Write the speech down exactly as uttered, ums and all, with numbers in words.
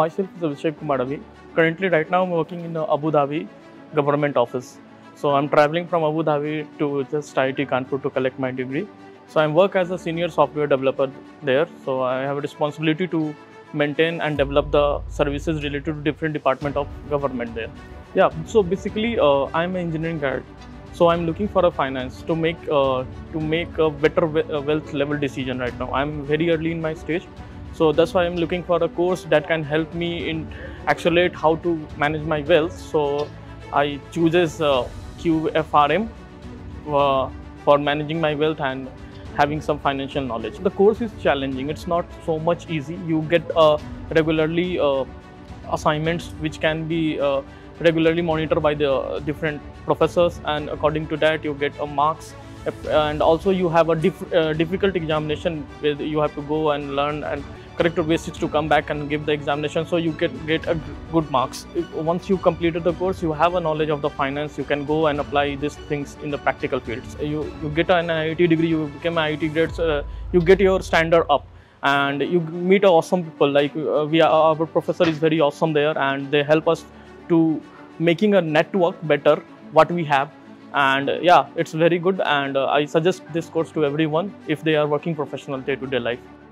myself is Vishap Kumaravi. Currently, right now, I'm working in the Abu Dhabi government office. So I'm traveling from Abu Dhabi to just I I T Kanpur to collect my degree. So I work as a senior software developer there. So I have a responsibility to maintain and develop the services related to different department of government there. Yeah, so basically uh, I'm an engineering grad. So I'm looking for a finance to make uh, to make a better wealth level decision right now. I'm very early in my stage. So that's why I'm looking for a course that can help me in accelerate how to manage my wealth. So I chooses uh, Q F R M uh, for managing my wealth and having some financial knowledge. The course is challenging. It's not so much easy. You get uh, regularly uh, assignments which can be uh, regularly monitored by the uh, different professors, and according to that you get uh, marks, and also you have a diff uh, difficult examination where you have to go and learn and correct your basics to come back and give the examination, so you can get a good marks. Once you completed the course, you have a knowledge of the finance, you can go and apply these things in the practical fields. You, you get an I I T degree, you become an I I T grad, uh, you get your standard up and you meet awesome people. Like uh, we are, our professor is very awesome there, and they help us to making a network better what we have. And uh, yeah, it's very good, and uh, I suggest this course to everyone if they are working professional day-to-day life.